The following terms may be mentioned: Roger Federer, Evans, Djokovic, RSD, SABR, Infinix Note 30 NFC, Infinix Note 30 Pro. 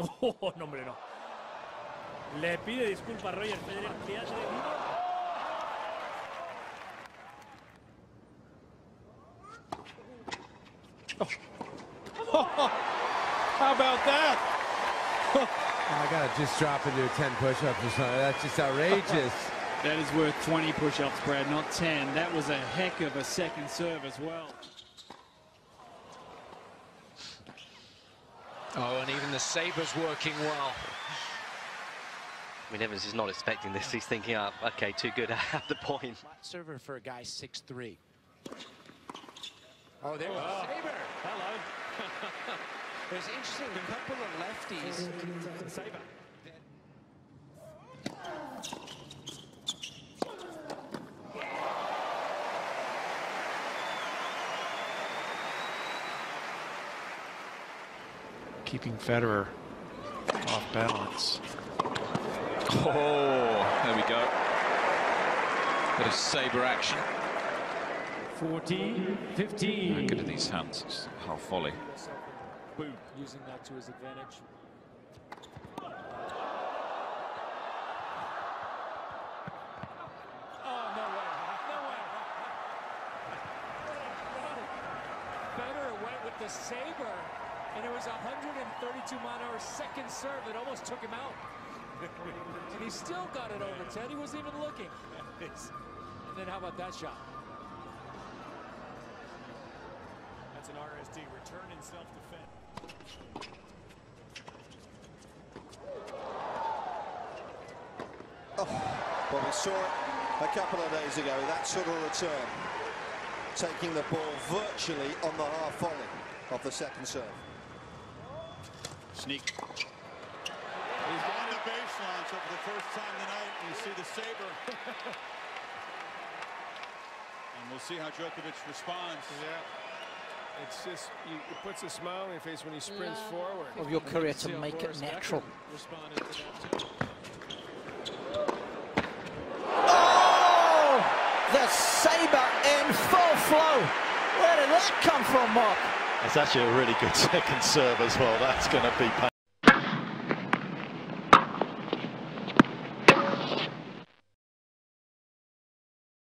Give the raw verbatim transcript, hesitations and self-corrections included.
Oh, no, hombre, no. Le pide disculpas a Roger Federer que haya debido. Oh. Oh, how about that? Oh, I gotta just drop into a ten push-ups or something. That's just outrageous. That is worth twenty push-ups, Brad, not ten. That was a heck of a second serve as well. Oh, and even the saber's working well. I mean, Evans is not expecting this. He's thinking, oh, okay, too good. I have the point. Server for a guy six three. Oh, there was oh. Saber. Hello. There's interesting, a couple of lefties. Saber. Keeping Federer off balance. Oh, there we go. Bit of saber action. fourteen, fifteen. How good are these hands? It's half volley. Boom. Using that to his advantage. Oh, no way. No way. Federer went with the saber, and it was one hundred thirty-two mile an hour second serve. It almost took him out. And he still got it over, Ted. He wasn't even looking. And then how about that shot? That's an R S D, return in self-defense. Oh, well, we saw it a couple of days ago, that sort of return. Taking the ball virtually on the half volley of the second serve. Sneak. He's got the base launch for the first time tonight, and you see the saber. And we'll see how Djokovic responds. Yeah. It's just, you, it puts a smile on your face when he sprints yeah. forward. Of your career to make it natural. Oh! The saber in full flow. Where did that come from, Mark? That's actually a really good second serve as well. That's going to be painful.